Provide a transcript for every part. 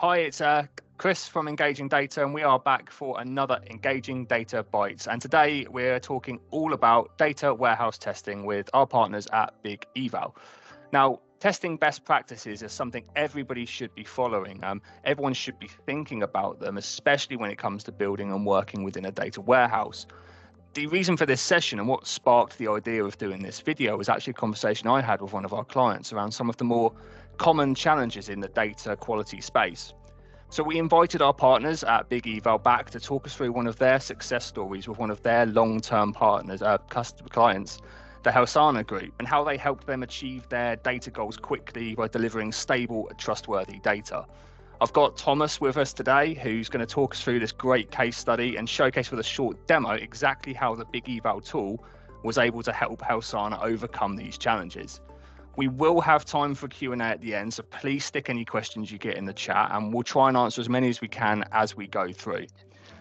Hi, it's Chris from Engaging Data, and we are back for another Engaging Data Bites. And today we're talking all about data warehouse testing with our partners at Big Eval. Now, testing best practices is something everybody should be following. Everyone should be thinking about them, especially when it comes to building and working within a data warehouse. The reason for this session and what sparked the idea of doing this video was actually a conversation I had with one of our clients around some of the more common challenges in the data quality space. So we invited our partners at Big Eval back to talk us through one of their success stories with one of their long-term partners, clients, the Helsana group, and how they helped them achieve their data goals quickly by delivering stable and trustworthy data. I've got Thomas with us today, who's going to talk us through this great case study and showcase with a short demo exactly how the Big Eval tool was able to help Helsana overcome these challenges. We will have time for Q&A at the end, so please stick any questions you get in the chat and we'll try and answer as many as we can as we go through.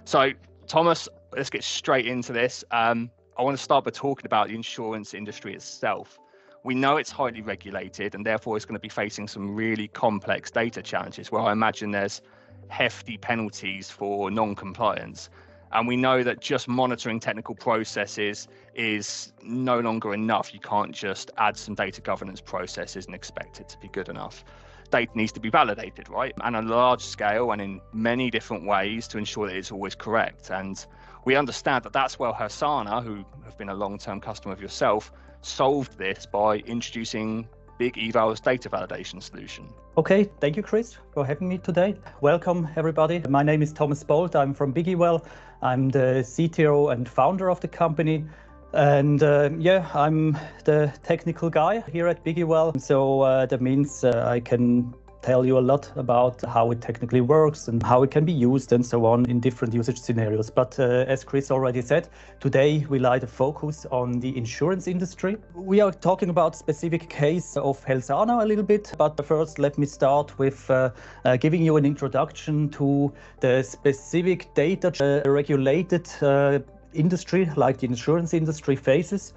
So Thomas, let's get straight into this. I want to start by talking about the insurance industry itself. We know it's highly regulated and therefore it's going to be facing some really complex data challenges where I imagine there's hefty penalties for non-compliance. And we know that just monitoring technical processes is no longer enough. You can't just add some data governance processes and expect it to be good enough. Data needs to be validated, right? And on a large scale and in many different ways to ensure that it's always correct. And we understand that that's where Helsana, who have been a long-term customer of yourself, solved this by introducing Big Eval's data validation solution. Okay, thank you, Chris, for having me today. Welcome, everybody. My name is Thomas Bolt. I'm from Big Eval. I'm the CTO and founder of the company. And yeah, I'm the technical guy here at Big Eval. So that means I can tell you a lot about how it technically works and how it can be used and so on in different usage scenarios. But as Chris already said, today we light a focus on the insurance industry. We are talking about specific case of Helsana a little bit, but first let me start with giving you an introduction to the specific data regulated industry like the insurance industry faces.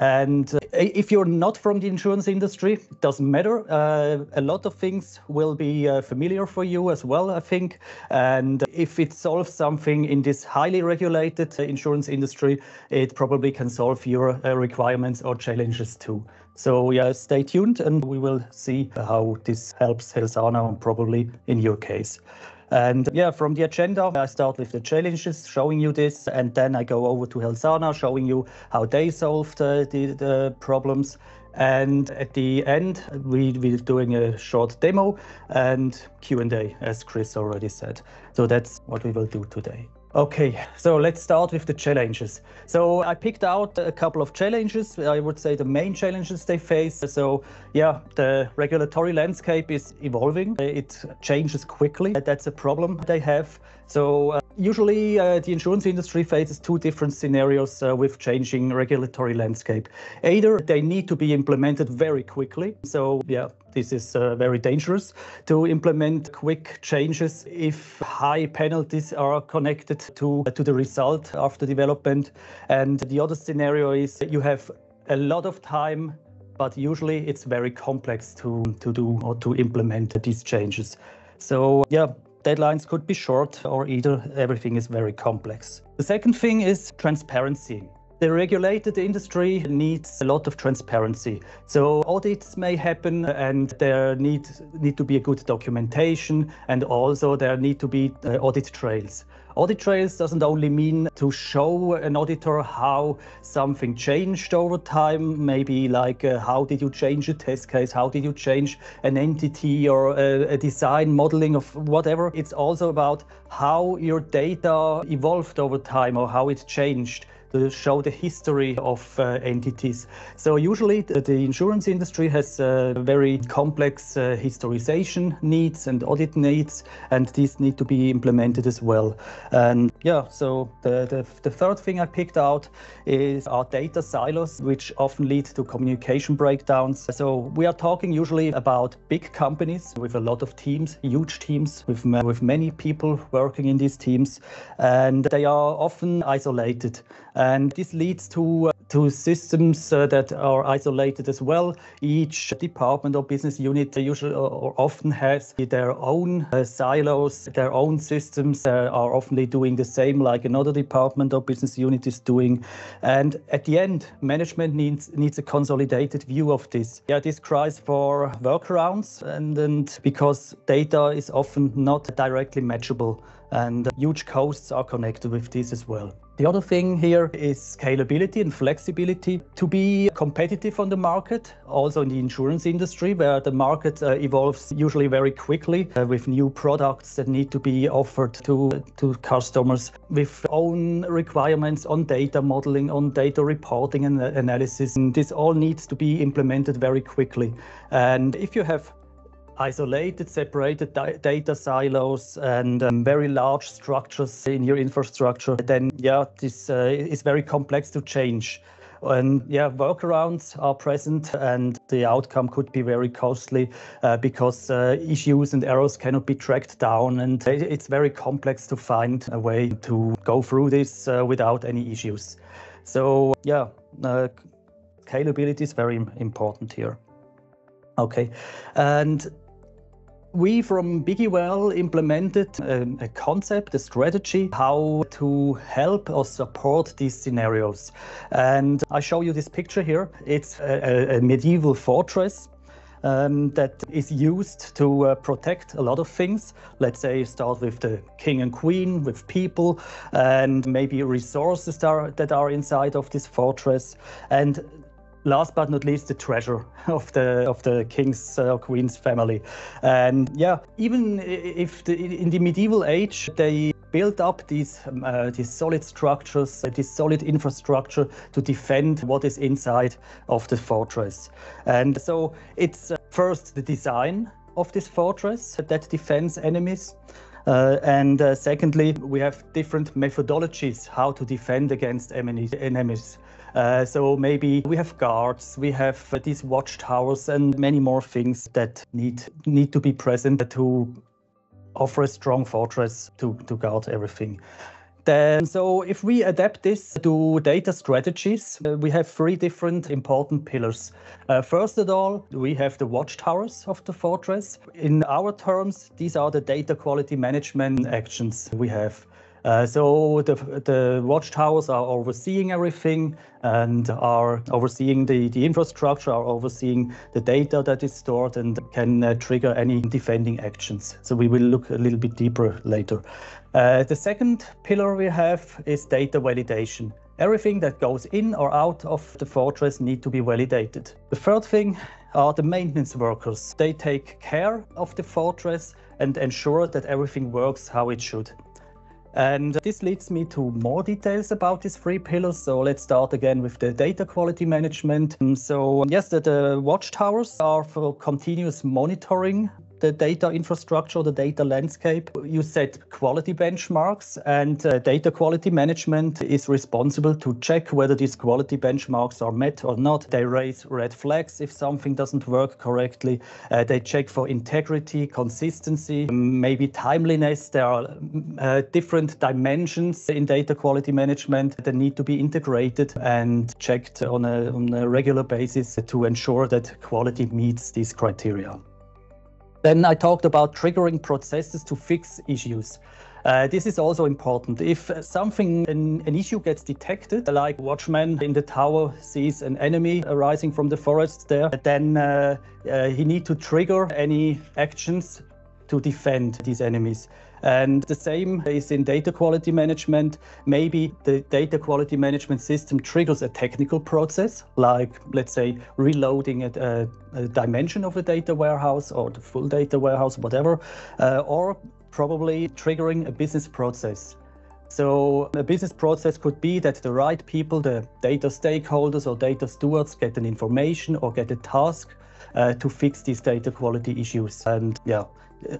And if you're not from the insurance industry, it doesn't matter. A lot of things will be familiar for you as well, I think. And if it solves something in this highly regulated insurance industry, it probably can solve your requirements or challenges too. So yeah, stay tuned and we will see how this helps Helsana probably in your case. And yeah, from the agenda, I start with the challenges, showing you this, and then I go over to Helsana, showing you how they solved the problems. And at the end, we're doing a short demo and Q&A, as Chris already said. So that's what we will do today. Okay, so let's start with the challenges. So I picked out a couple of challenges. I would say the main challenges they face. So yeah, the regulatory landscape is evolving. It changes quickly. That's a problem they have. So usually the insurance industry faces two different scenarios with changing regulatory landscape. Either they need to be implemented very quickly. So yeah, this is very dangerous to implement quick changes if high penalties are connected to the result after development. And the other scenario is that you have a lot of time, but usually it's very complex to do or to implement these changes. So yeah, deadlines could be short or either everything is very complex. The second thing is transparency. The regulated industry needs a lot of transparency. So audits may happen and there need to be a good documentation, and also there need to be audit trails. Audit trails doesn't only mean to show an auditor how something changed over time, maybe like how did you change a test case, how did you change an entity or a design modeling of whatever. It's also about how your data evolved over time or how it changed, to show the history of entities. So usually the insurance industry has very complex historization needs and audit needs, and these need to be implemented as well. And yeah, so the third thing I picked out is our data silos, which often lead to communication breakdowns. So we are talking usually about big companies with a lot of teams, huge teams with many people working in these teams, and they are often isolated. And this leads to to systems that are isolated as well. Each department or business unit usually or often has their own silos, their own systems that are often doing the same like another department or business unit is doing. And at the end, management needs a consolidated view of this. Yeah, this cries for workarounds and because data is often not directly matchable and huge costs are connected with this as well. The other thing here is scalability and flexibility. To be competitive on the market, also in the insurance industry, where the market evolves usually very quickly with new products that need to be offered to customers with own requirements on data modeling, on data reporting and analysis. And this all needs to be implemented very quickly. And if you have isolated, separated data silos and very large structures in your infrastructure, then yeah, this is very complex to change. And yeah, workarounds are present and the outcome could be very costly because issues and errors cannot be tracked down. And it's very complex to find a way to go through this without any issues. So yeah, scalability is very important here. Okay, and we from Big Eval implemented a concept, a strategy, how to help or support these scenarios. And I show you this picture here. It's a medieval fortress that is used to protect a lot of things. Let's say start with the king and queen, with people, and maybe resources that are inside of this fortress. And last but not least, the treasure of the king's or queen's family. And yeah, even if in the medieval age they built up these solid structures, this solid infrastructure to defend what is inside of the fortress. And so it's first the design of this fortress that defends enemies. And secondly, we have different methodologies how to defend against enemies. So maybe we have guards, we have these watchtowers and many more things that need to be present to offer a strong fortress to guard everything. Then, so if we adapt this to data strategies, we have three different important pillars. First of all, we have the watchtowers of the fortress. In our terms, these are the data quality management actions we have. So the watchtowers are overseeing everything and are overseeing the infrastructure, are overseeing the data that is stored and can trigger any defending actions. So we will look a little bit deeper later. The second pillar we have is data validation. Everything that goes in or out of the fortress needs to be validated. The third thing are the maintenance workers. They take care of the fortress and ensure that everything works how it should. And this leads me to more details about these three pillars. So let's start again with the data quality management. So yes, the watchtowers are for continuous monitoring the data infrastructure, the data landscape. You set quality benchmarks and data quality management is responsible to check whether these quality benchmarks are met or not. They raise red flags if something doesn't work correctly. They check for integrity, consistency, maybe timeliness. There are different dimensions in data quality management that need to be integrated and checked on a regular basis to ensure that quality meets these criteria. Then I talked about triggering processes to fix issues. This is also important. If something, an issue gets detected, like watchman in the tower sees an enemy arising from the forest there, then he needs to trigger any actions to defend these enemies. And the same is in data quality management. Maybe the data quality management system triggers a technical process, like let's say reloading a dimension of a data warehouse or the full data warehouse, whatever, or probably triggering a business process. So a business process could be that the right people, the data stakeholders or data stewards, get an information or get a task to fix these data quality issues. And yeah,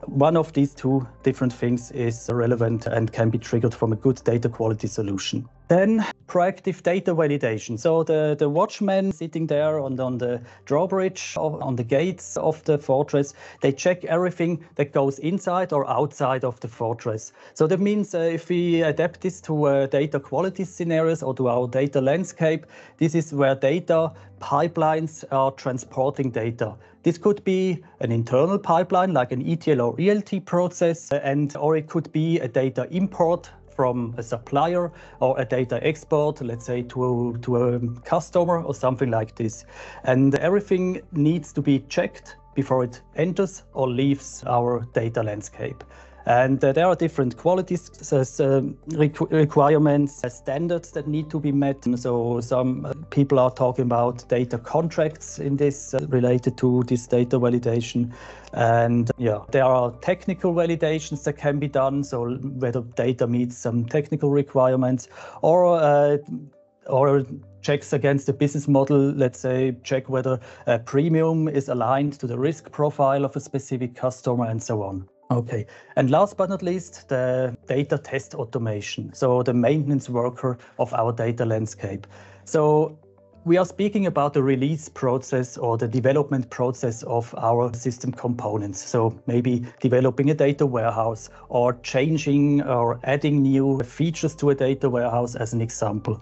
one of these two different things is relevant and can be triggered from a good data quality solution. Then proactive data validation. So the watchman sitting there on the drawbridge, on the gates of the fortress, they check everything that goes inside or outside of the fortress. So that means if we adapt this to data quality scenarios or to our data landscape, this is where data pipelines are transporting data. This could be an internal pipeline like an ETL or ELT process, or it could be a data import from a supplier or a data export, let's say to a customer or something like this. And everything needs to be checked before it enters or leaves our data landscape. And there are different qualities, requirements, standards that need to be met. So some people are talking about data contracts in this related to this data validation. And yeah, there are technical validations that can be done. So whether data meets some technical requirements or checks against the business model, let's say, check whether a premium is aligned to the risk profile of a specific customer and so on. Okay, and last but not least, the data test automation. So the maintenance worker of our data landscape. So we are speaking about the release process or the development process of our system components. So maybe developing a data warehouse or changing or adding new features to a data warehouse as an example.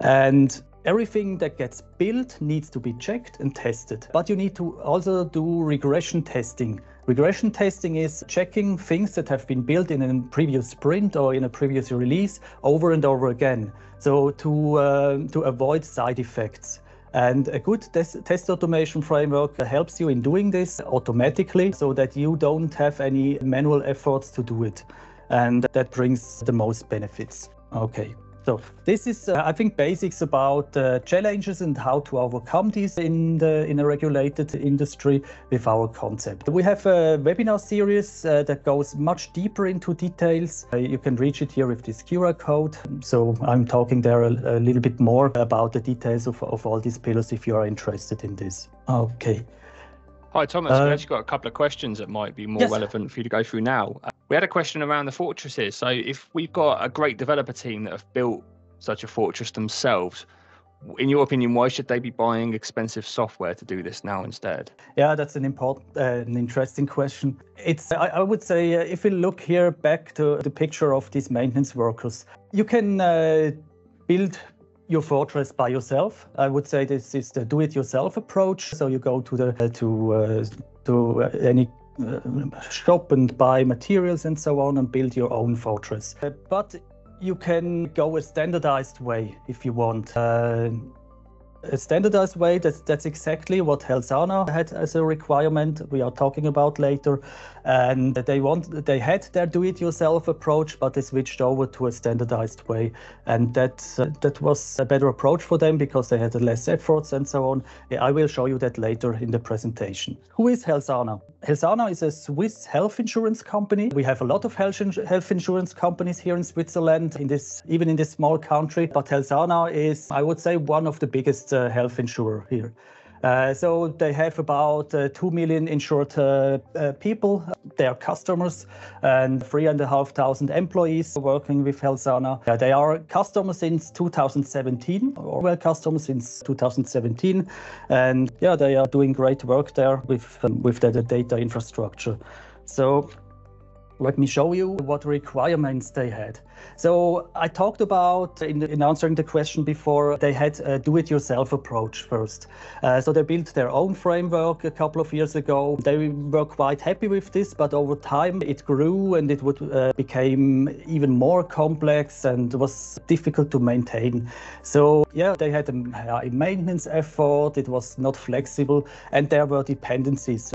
And everything that gets built needs to be checked and tested, but you need to also do regression testing. Regression testing is checking things that have been built in a previous sprint or in a previous release over and over again, so to avoid side effects. And a good test automation framework helps you in doing this automatically so that you don't have any manual efforts to do it. And that brings the most benefits. Okay. So this is, I think, basics about challenges and how to overcome these in a regulated industry with our concept. We have a webinar series that goes much deeper into details. You can reach it here with this QR code. So I'm talking there a little bit more about the details of all these pillars if you are interested in this. Okay. Hi, Thomas. We've actually got a couple of questions that might be more relevant for you to go through now. We had a question around the fortresses. So if we've got a great developer team that have built such a fortress themselves, in your opinion, why should they be buying expensive software to do this now instead? Yeah, that's an important and interesting question. It's, I would say, if we look here back to the picture of these maintenance workers, you can build your fortress by yourself. I would say this is the do-it-yourself approach. So you go to the to any shop and buy materials and so on and build your own fortress. But you can go a standardized way if you want. A standardized way, that's exactly what Helsana had as a requirement we are talking about later. And they had their do-it-yourself approach, but they switched over to a standardized way. And that was a better approach for them because they had less efforts and so on. I will show you that later in the presentation. Who is Helsana? Helsana is a Swiss health insurance company. We have a lot of health insurance companies here in Switzerland, even in this small country. But Helsana is, I would say, one of the biggest health insurer here. So they have about 2 million insured people, their customers, and 3,500 employees working with Helsana. They are customers since 2017, or were customers since 2017. And yeah, they are doing great work there with the data infrastructure. So let me show you what requirements they had. So I talked about, in answering the question before, they had a do-it-yourself approach first. So they built their own framework a couple of years ago. They were quite happy with this, but over time it grew and it became even more complex and was difficult to maintain. So yeah, they had a high maintenance effort. It was not flexible, and there were dependencies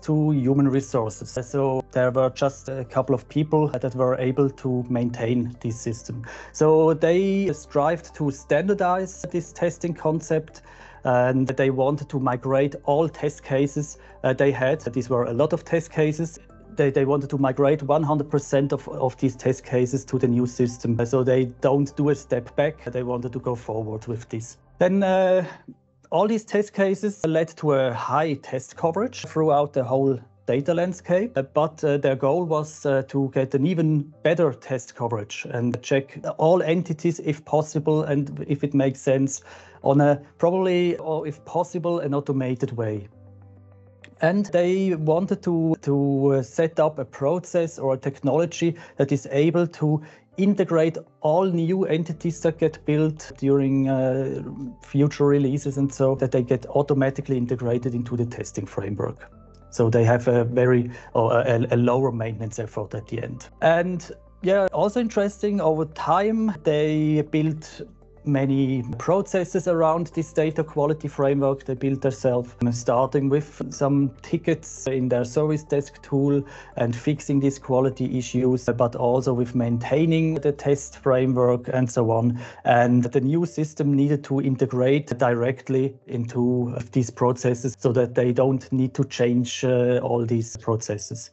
to human resources. So there were just a couple of people that were able to maintain this system. So they strived to standardize this testing concept, and they wanted to migrate all test cases they had. These were a lot of test cases. They wanted to migrate 100% of these test cases to the new system. So they don't do a step back. They wanted to go forward with this. Then all these test cases led to a high test coverage throughout the whole data landscape, but their goal was to get an even better test coverage and check all entities if possible and if it makes sense on a probably, or if possible, an automated way. And they wanted to set up a process or a technology that is able to integrate all new entities that get built during future releases, and so that they get automatically integrated into the testing framework. So they have a lower maintenance effort at the end. And yeah, also interesting, over time, they built many processes around this data quality framework they built themselves, starting with some tickets in their service desk tool and fixing these quality issues, but also with maintaining the test framework and so on. And the new system needed to integrate directly into these processes so that they don't need to change all these processes.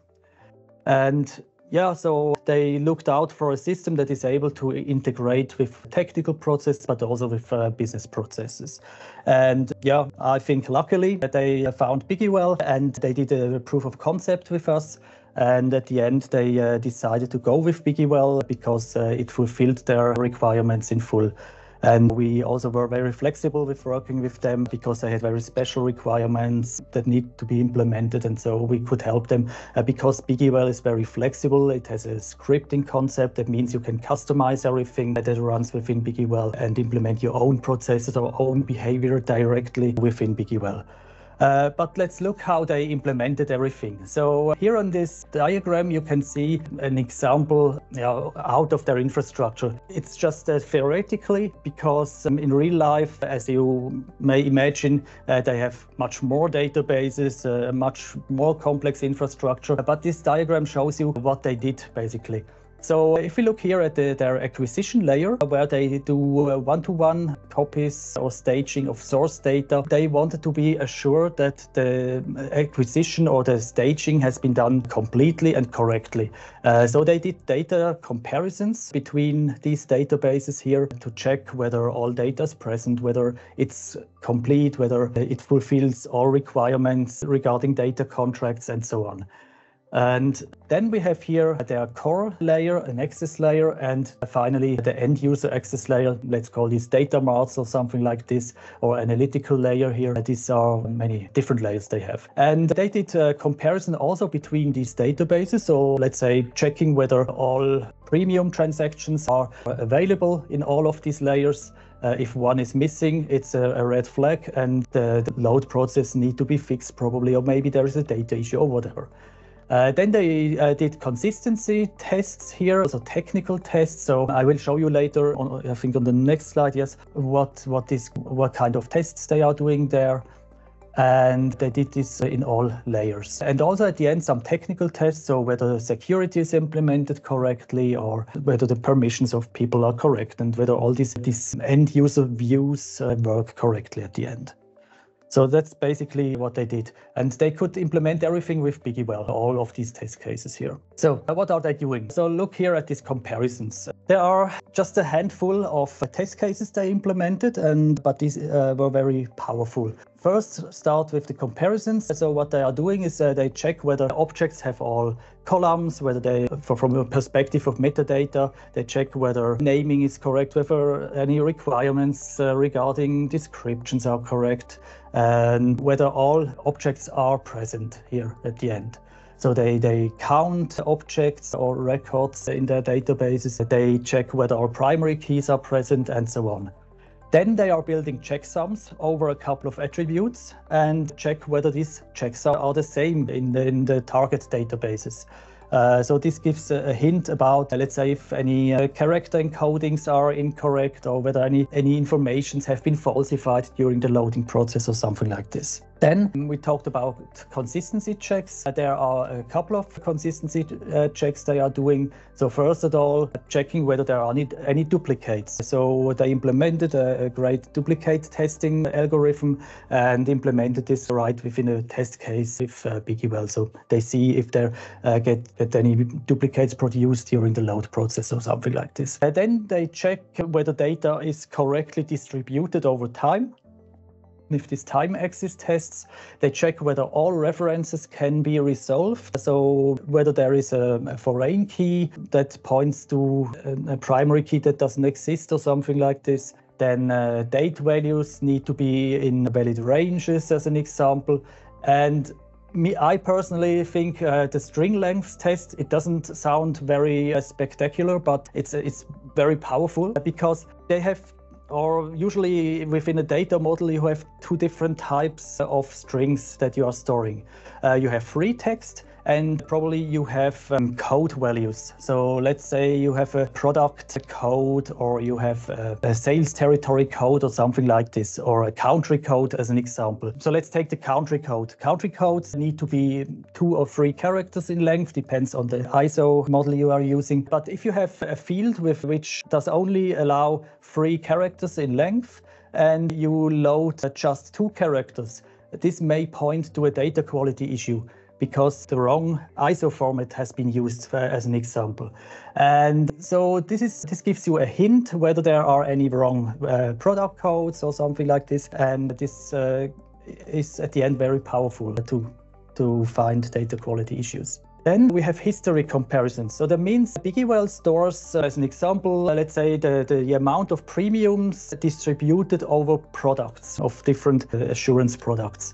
And yeah, so they looked out for a system that is able to integrate with technical processes, but also with business processes. And yeah, I think luckily that they found Big Eval, and they did a proof of concept with us. And at the end, they decided to go with Big Eval because it fulfilled their requirements in full. And we also were very flexible with working with them because they had very special requirements that need to be implemented. And so we could help them because Big Eval is very flexible. It has a scripting concept. That means you can customize everything that runs within Big Eval and implement your own processes or own behavior directly within Big Eval. But let's look how they implemented everything. So here on this diagram, you can see an example out of their infrastructure. It's just theoretically, because in real life, as you may imagine, they have much more databases, much more complex infrastructure. But this diagram shows you what they did, basically. So if we look here at their acquisition layer, where they do one-to-one copies or staging of source data, they wanted to be assured that the acquisition or the staging has been done completely and correctly. So they did data comparisons between these databases here to check whether all data is present, whether it's complete, whether it fulfills all requirements regarding data contracts and so on. And then we have here their core layer, an access layer, and finally the end user access layer. Let's call these data marts or something like this, or analytical layer here. These are many different layers they have. And they did a comparison also between these databases. So let's say checking whether all premium transactions are available in all of these layers. If one is missing, it's a red flag, and the load process needs to be fixed probably, or maybe there is a data issue or whatever. Then they did consistency tests here, also technical tests. So I will show you later, I think on the next slide, yes, what kind of tests they are doing there. And they did this in all layers. And also at the end, some technical tests, so whether security is implemented correctly, or whether the permissions of people are correct, and whether all these end user views work correctly at the end. So that's basically what they did. And they could implement everything with Big Eval, all of these test cases here. So what are they doing? So look here at these comparisons. There are just a handful of test cases they implemented, but these were very powerful. First, start with the comparisons. So what they are doing is they check whether objects have all columns, whether they, from a perspective of metadata, they check whether naming is correct, whether any requirements regarding descriptions are correct, and whether all objects are present here at the end. So they count objects or records in their databases, they check whether all primary keys are present and so on. Then they are building checksums over a couple of attributes and check whether these checksums are the same in the target databases. So this gives a hint about, let's say, if any character encodings are incorrect, or whether any informations have been falsified during the loading process or something like this. Then we talked about consistency checks. There are a couple of consistency checks they are doing. So first of all, checking whether there are any duplicates. So they implemented a great duplicate testing algorithm and implemented this right within a test case with Big Eval. So they see if they get any duplicates produced during the load process or something like this. Then they check whether data is correctly distributed over time. With these time axis tests, they check whether all references can be resolved. So whether there is a foreign key that points to a primary key that doesn't exist or something like this, then date values need to be in valid ranges as an example. And I personally think the string length test, it doesn't sound very spectacular, but it's very powerful because they have, or usually within a data model, you have two different types of strings that you are storing. You have free text and probably you have code values. So let's say you have a product code or you have a sales territory code or something like this, or a country code as an example. So let's take the country code. Country codes need to be 2 or 3 characters in length, depends on the ISO model you are using. But if you have a field with which does only allow 3 characters in length and you load just 2 characters, this may point to a data quality issue, because the wrong ISO format has been used as an example. And so this gives you a hint whether there are any wrong product codes or something like this. And this is at the end very powerful to find data quality issues. Then we have history comparisons. So that means Big Eval stores, as an example, let's say the amount of premiums distributed over products of different assurance products.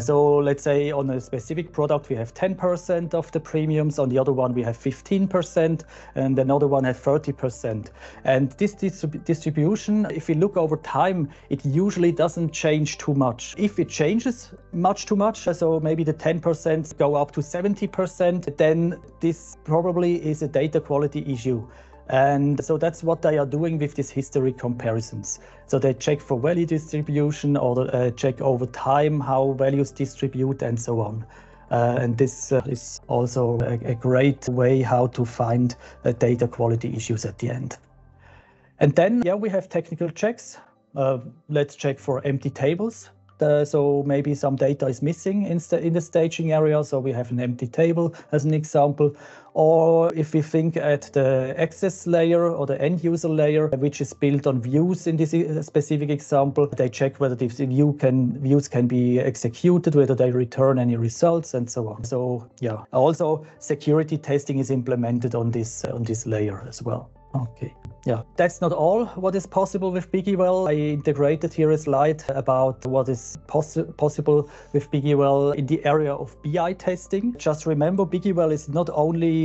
So let's say on a specific product, we have 10% of the premiums. On the other one, we have 15% and another one has 30%. And this distribution, if we look over time, it usually doesn't change too much. If it changes too much, so maybe the 10% go up to 70%, then this probably is a data quality issue. And so that's what they are doing with these history comparisons. So they check for value distribution or check over time how values distribute and so on. And this is also a great way how to find data quality issues at the end. And then, yeah, we have technical checks. Let's check for empty tables. So maybe some data is missing in the staging area. So we have an empty table as an example. Or if we think at the access layer or the end user layer, which is built on views in this specific example, they check whether these views can be executed, whether they return any results and so on. So yeah, also security testing is implemented on this layer as well. Okay. Yeah, that's not all what is possible with Big Eval. I integrated here a slide about what is possible with Big Eval in the area of BI testing. Just remember, Big Eval is not only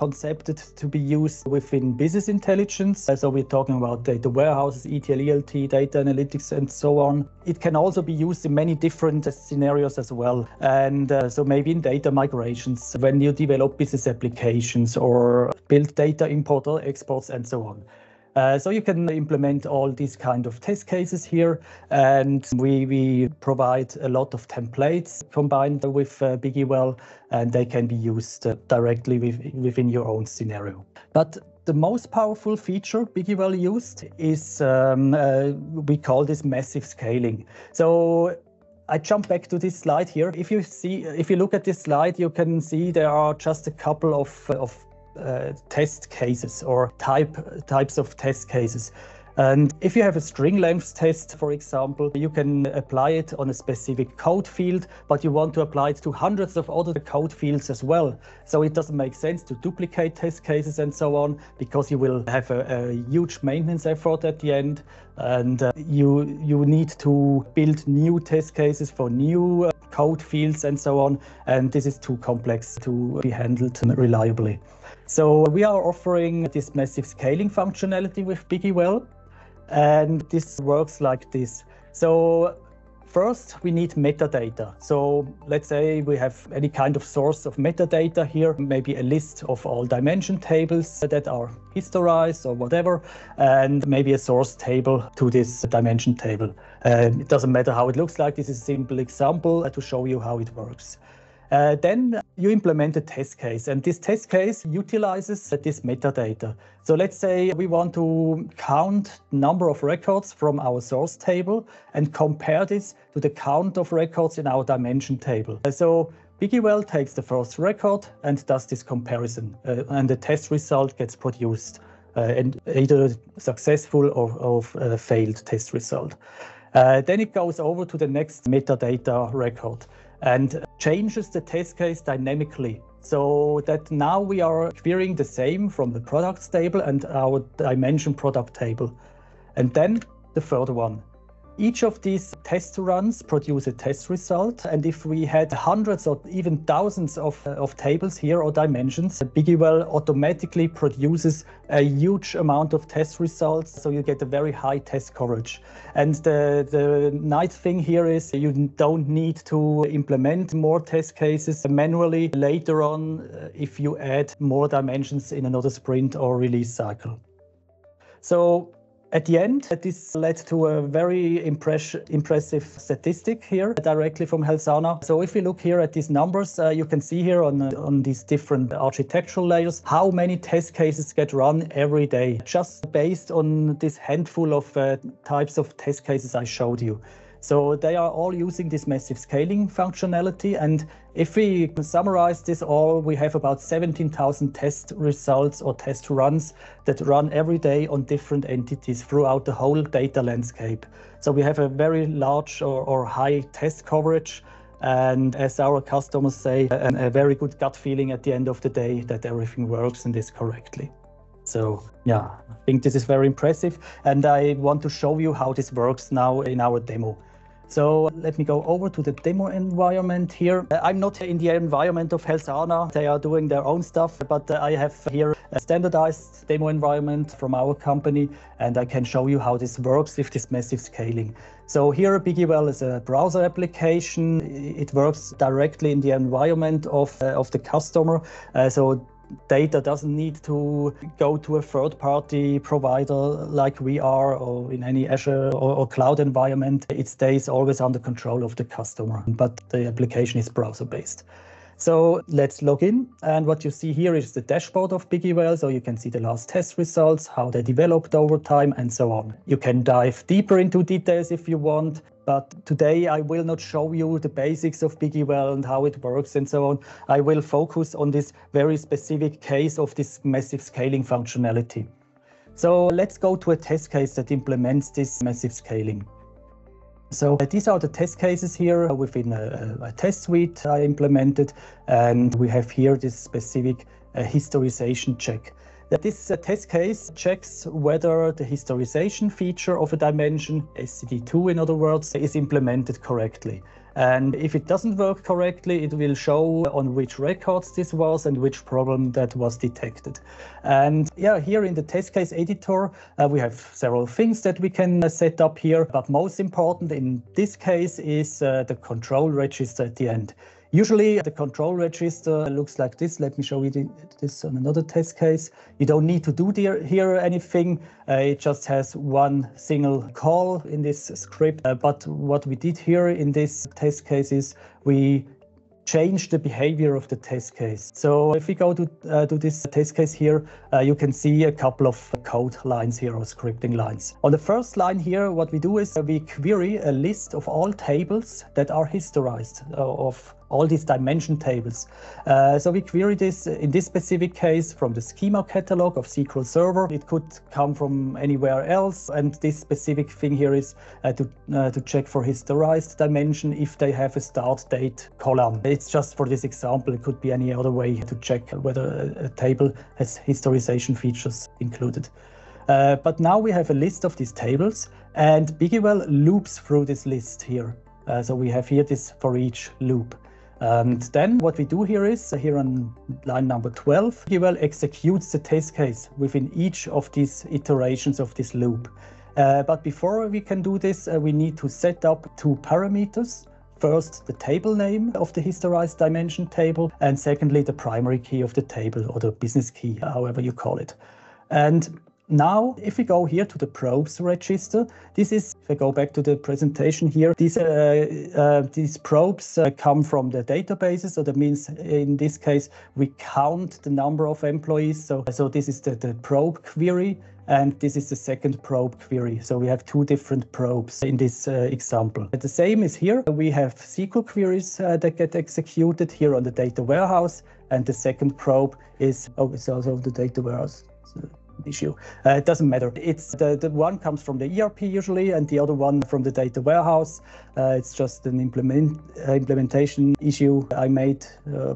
concepted to be used within business intelligence. So we're talking about data warehouses, ETL, ELT, data analytics, and so on. It can also be used in many different scenarios as well. And so maybe in data migrations, when you develop business applications or build data import or exports and so on. So you can implement all these kind of test cases here, and we provide a lot of templates combined with Big Eval, and they can be used directly within your own scenario. But the most powerful feature Big Eval used is we call this massive scaling. So I jump back to this slide here. If you look at this slide, you can see there are just a couple of test cases or types of test cases. And if you have a string length test, for example, you can apply it on a specific code field, but you want to apply it to hundreds of other code fields as well. So it doesn't make sense to duplicate test cases and so on, because you will have a huge maintenance effort at the end. And you need to build new test cases for new code fields and so on. And this is too complex to be handled reliably. So we are offering this massive scaling functionality with Big Eval, and this works like this. So first we need metadata. So let's say we have any kind of source of metadata here, maybe a list of all dimension tables that are historized or whatever, and maybe a source table to this dimension table. It doesn't matter how it looks like. This is a simple example to show you how it works. Then you implement a test case, and this test case utilizes this metadata. So let's say we want to count number of records from our source table and compare this to the count of records in our dimension table. So Big Eval takes the first record and does this comparison, and the test result gets produced, and either successful or failed test result. Then it goes over to the next metadata record and changes the test case dynamically, so that now we are querying the same from the products table and our dimension product table. And then the third one. Each of these test runs produce a test result. And if we had hundreds or even thousands of tables here or dimensions, Big Eval automatically produces a huge amount of test results. So you get a very high test coverage. And the nice thing here is you don't need to implement more test cases manually later on if you add more dimensions in another sprint or release cycle. So at the end, this led to a very impressive statistic here directly from Helsana. So if we look here at these numbers, you can see here on these different architectural layers how many test cases get run every day, just based on this handful of types of test cases I showed you. So they are all using this massive scaling functionality. And if we summarize this all, we have about 17,000 test results or test runs that run every day on different entities throughout the whole data landscape. So we have a very large or high test coverage. And as our customers say, a very good gut feeling at the end of the day that everything works and is correctly. So yeah, I think this is very impressive. And I want to show you how this works now in our demo. So let me go over to the demo environment here. I'm not in the environment of Helsana. They are doing their own stuff, but I have here a standardized demo environment from our company, and I can show you how this works with this massive scaling. So here, Big Eval is a browser application. It works directly in the environment of the customer. So data doesn't need to go to a third-party provider like we are or in any Azure or cloud environment. It stays always under control of the customer, but the application is browser-based. So let's log in. And what you see here is the dashboard of Big Eval. So you can see the last test results, how they developed over time, and so on. You can dive deeper into details if you want. But today I will not show you the basics of Big Eval and how it works and so on. I will focus on this very specific case of this massive scaling functionality. So let's go to a test case that implements this massive scaling. So these are the test cases here within a test suite I implemented. And we have here this specific historization check. This test case checks whether the historization feature of a dimension, SCD2 in other words, is implemented correctly. And if it doesn't work correctly, it will show on which records this was and which problem that was detected. And yeah, here in the test case editor, we have several things that we can set up here. But most important in this case is the control register at the end. Usually the control register looks like this. Let me show you this on another test case. You don't need to do here anything. It just has one single call in this script. But what we did here in this test case is we changed the behavior of the test case. So if we go to this test case here, you can see a couple of code lines here or scripting lines. On the first line here, what we do is we query a list of all tables that are historized of all these dimension tables. So we query this in this specific case from the schema catalog of SQL Server. It could come from anywhere else. And this specific thing here is to check for historized dimension if they have a start date column. It's just for this example. It could be any other way to check whether a table has historization features included. But now we have a list of these tables, and Big Eval loops through this list here. So we have here this for each loop. And then what we do here is, here on line number 12, Big Eval executes the test case within each of these iterations of this loop. But before we can do this, we need to set up two parameters. First, the table name of the historized dimension table, and secondly, the primary key of the table or the business key, however you call it. And now, if we go here to the probes register, this is, if I go back to the presentation here, these probes come from the databases. So that means in this case, we count the number of employees. So this is the probe query, and this is the second probe query. So we have two different probes in this example. The same is here. We have SQL queries that get executed here on the data warehouse, and the second probe is also the data warehouse. So issue. It doesn't matter. It's the one comes from the ERP usually, and the other one from the data warehouse. It's just an implementation issue I made,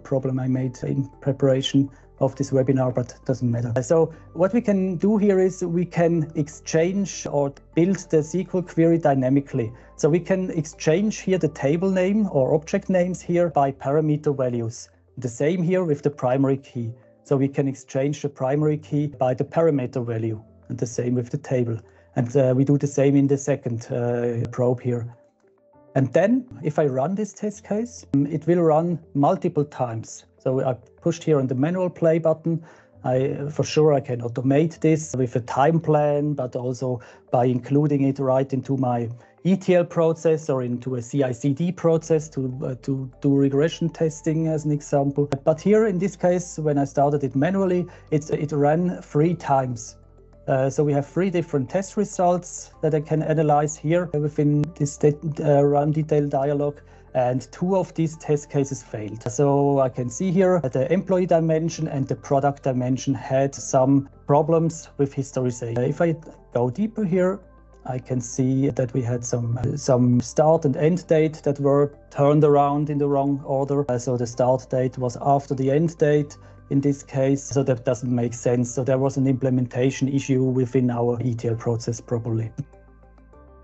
problem I made in preparation of this webinar, but it doesn't matter. So what we can do here is we can exchange or build the SQL query dynamically. So we can exchange here the table name or object names here by parameter values. The same here with the primary key. So we can exchange the primary key by the parameter value, and the same with the table. And we do the same in the second probe here. And then if I run this test case, it will run multiple times. So I pushed here on the manual play button. For sure I can automate this with a time plan, but also by including it right into my ETL process or into a CI/CD process to do regression testing as an example. But here in this case, when I started it manually, it ran 3 times. So we have 3 different test results that I can analyze here within this run detail dialog. And 2 of these test cases failed. So I can see here that the employee dimension and the product dimension had some problems with historization. If I go deeper here, I can see that we had some start and end date that were turned around in the wrong order. So the start date was after the end date in this case. So that doesn't make sense. So there was an implementation issue within our ETL process probably.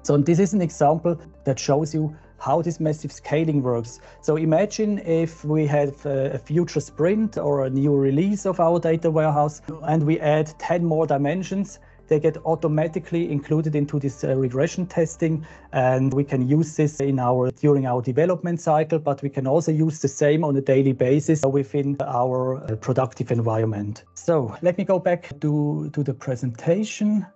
So this is an example that shows you how this massive scaling works. So imagine if we have a future sprint or a new release of our data warehouse and we add 10 more dimensions, they get automatically included into this regression testing, and we can use this in during our development cycle, but we can also use the same on a daily basis within our productive environment. So let me go back to the presentation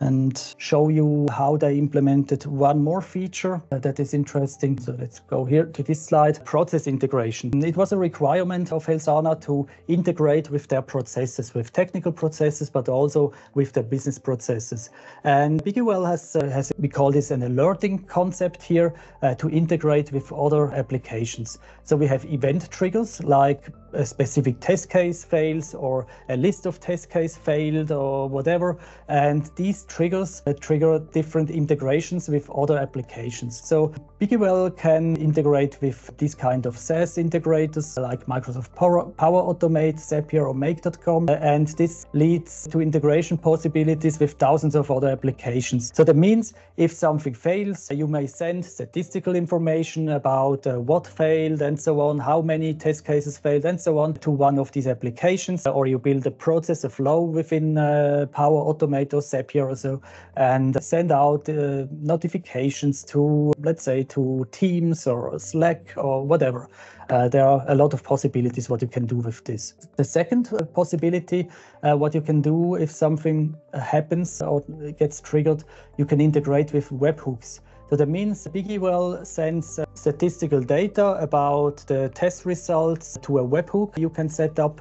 and show you how they implemented one more feature that is interesting. So let's go here to this slide, process integration. It was a requirement of Helsana to integrate with their processes, with technical processes, but also with their business processes. And Big Eval has, we call this an alerting concept here to integrate with other applications. So we have event triggers like a specific test case fails or a list of test case failed or whatever. And these triggers trigger different integrations with other applications. So Big Eval can integrate with these kind of SaaS integrators like Microsoft Power Automate, Zapier or Make.com. And this leads to integration possibilities with thousands of other applications. So that means if something fails, you may send statistical information about what failed and so on, how many test cases failed and so on to one of these applications, or you build a process, a flow within Power Automate or Zapier or so, and send out notifications to, let's say, to Teams or Slack or whatever. There are a lot of possibilities what you can do with this. The second possibility, what you can do if something happens or gets triggered, you can integrate with webhooks. So that means Big Eval sends statistical data about the test results to a webhook you can set up.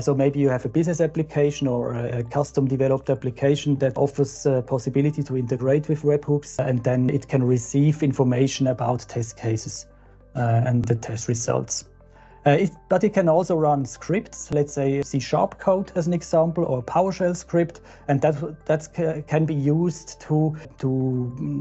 So maybe you have a business application or a custom developed application that offers a possibility to integrate with webhooks, and then it can receive information about test cases and the test results. But it can also run scripts, let's say C# code as an example, or a PowerShell script, and that can be used to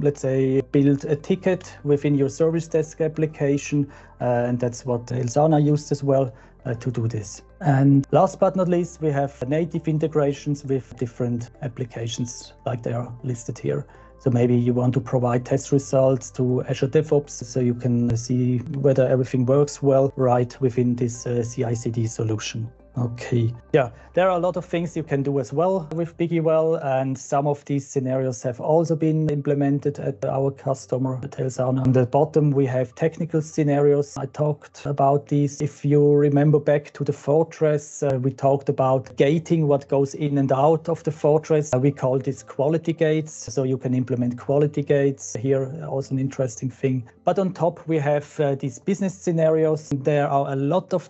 let's say build a ticket within your service desk application, and that's what Helsana used as well to do this. And last but not least, we have native integrations with different applications like they are listed here. So maybe you want to provide test results to Azure DevOps so you can see whether everything works well right within this CI/CD solution. Okay. Yeah, there are a lot of things you can do as well with Big Eval, and some of these scenarios have also been implemented at our customer at Helsana. On the bottom, we have technical scenarios. I talked about these. If you remember back to the fortress, we talked about gating what goes in and out of the fortress. We call this quality gates. So you can implement quality gates here. Also an interesting thing. But on top, we have these business scenarios. There are a lot of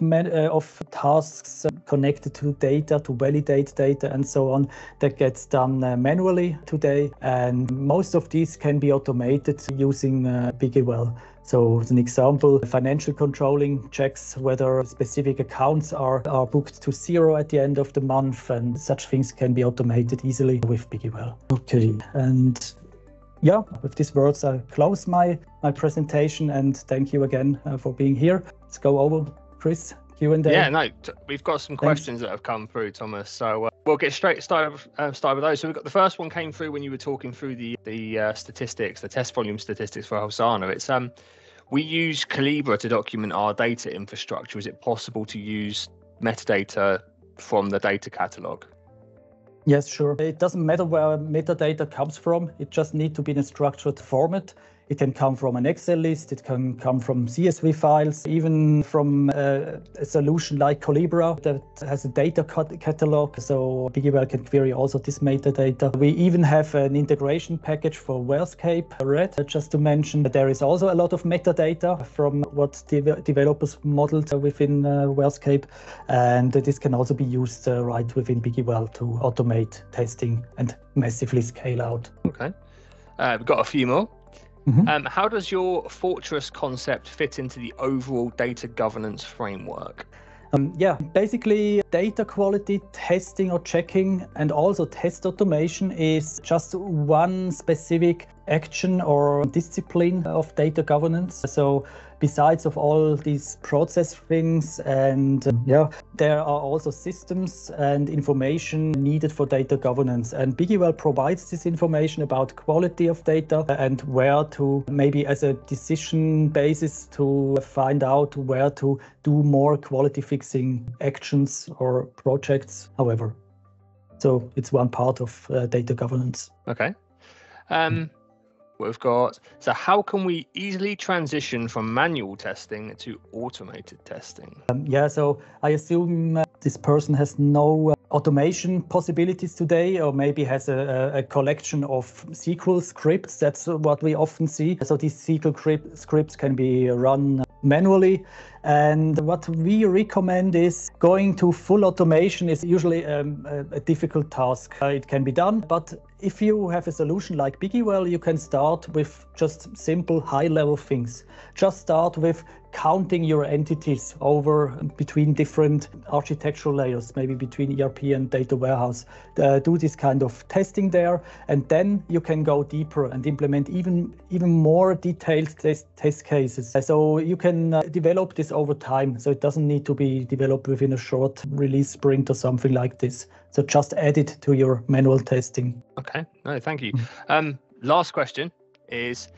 tasks connected to data, to validate data and so on, that gets done manually today, and most of these can be automated using Big Eval So as an example, financial controlling checks whether specific accounts are booked to zero at the end of the month, and such things can be automated easily with Big Eval. Okay, and yeah, with these words I close my presentation, and thank you again for being here. Let's go over, Chris, Q&A. Yeah, no, we've got some questions that have come through, Thomas. So we'll get straight started with those. So we've got the first one came through when you were talking through the statistics, the test volume statistics for Helsana. It's we use Collibra to document our data infrastructure. Is it possible to use metadata from the data catalog? Yes, sure. It doesn't matter where metadata comes from. It just needs to be in a structured format. It can come from an Excel list, it can come from CSV files, even from a solution like Collibra that has a data catalog. So Big Eval can query also this metadata. We even have an integration package for WhereScape Red, just to mention. There is also a lot of metadata from what developers modeled within WhereScape, and this can also be used right within Big Eval to automate testing and massively scale out. Okay, we've got a few more. Mm-hmm. How does your fortress concept fit into the overall data governance framework? Yeah, basically data quality testing or checking and also test automation is just one specific action or discipline of data governance. So besides of all these process things and there are also systems and information needed for data governance, and Big Eval provides this information about quality of data and where to maybe as a decision basis to find out where to do more quality fixing actions or projects, however. So it's one part of data governance. Okay. We've got, so how can we easily transition from manual testing to automated testing? Yeah, so I assume this person has no automation possibilities today, or maybe has a collection of SQL scripts. That's what we often see. So these SQL scripts can be run manually. And what we recommend is going to full automation is usually a difficult task. It can be done, but if you have a solution like Big Eval, you can start with just simple high-level things. Just start with counting your entities over between different architectural layers, maybe between ERP and data warehouse. Do this kind of testing there, and then you can go deeper and implement even more detailed test cases. So you can develop this over time, so it doesn't need to be developed within a short release sprint or something like this. So just add it to your manual testing. Okay, no, thank you. Last question is,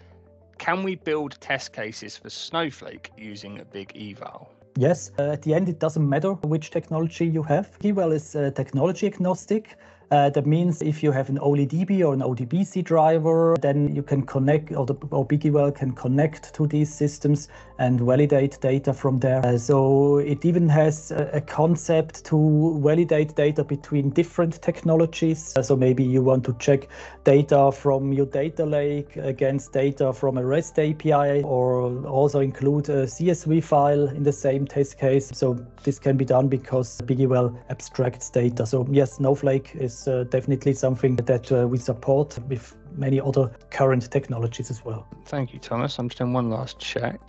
can we build test cases for Snowflake using a Big Eval? Yes, at the end it doesn't matter which technology you have. Big Eval is technology agnostic. That means if you have an OLEDB or an ODBC driver, then you can connect, or Big Eval can connect to these systems and validate data from there. So it even has a concept to validate data between different technologies. So maybe you want to check data from your data lake against data from a REST API, or also include a CSV file in the same test case. So this can be done because Big Eval abstracts data. So yes, Snowflake is definitely something that we support with many other current technologies as well. Thank you, Thomas. I'm just doing one last check.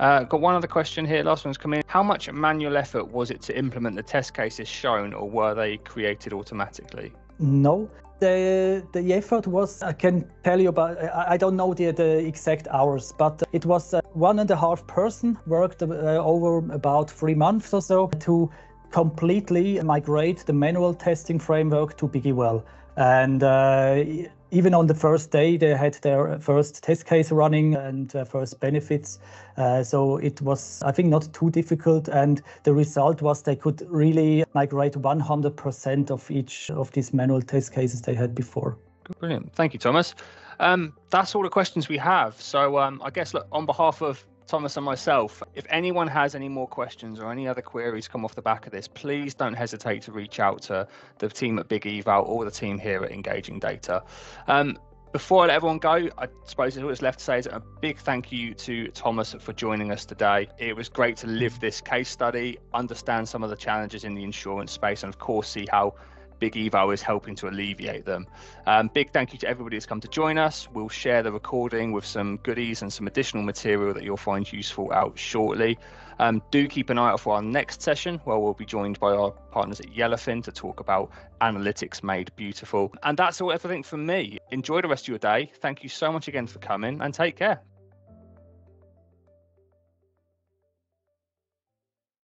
Got one other question here. Last one's come in. How much manual effort was it to implement the test cases shown, or were they created automatically? No. The effort was, I can tell you about, I don't know the exact hours, but it was 1.5 person worked over about 3 months or so to completely migrate the manual testing framework to Big Eval. And even on the first day, they had their first test case running and first benefits. So it was, I think, not too difficult. And the result was they could really migrate 100% of each of these manual test cases they had before. Brilliant. Thank you, Thomas. That's all the questions we have. So I guess, look, on behalf of Thomas and myself, if anyone has any more questions or any other queries come off the back of this, please don't hesitate to reach out to the team at Big Eval or the team here at Engaging Data. Before I let everyone go, I suppose all that's left to say is a big thank you to Thomas for joining us today. It was great to live this case study, understand some of the challenges in the insurance space, and of course see how Big Eval is helping to alleviate them. Big thank you to everybody that's come to join us. We'll share the recording with some goodies and some additional material that you'll find useful out shortly. Do keep an eye out for our next session, where we'll be joined by our partners at Yellowfin to talk about analytics made beautiful. And that's everything from me. Enjoy the rest of your day. Thank you so much again for coming, and take care.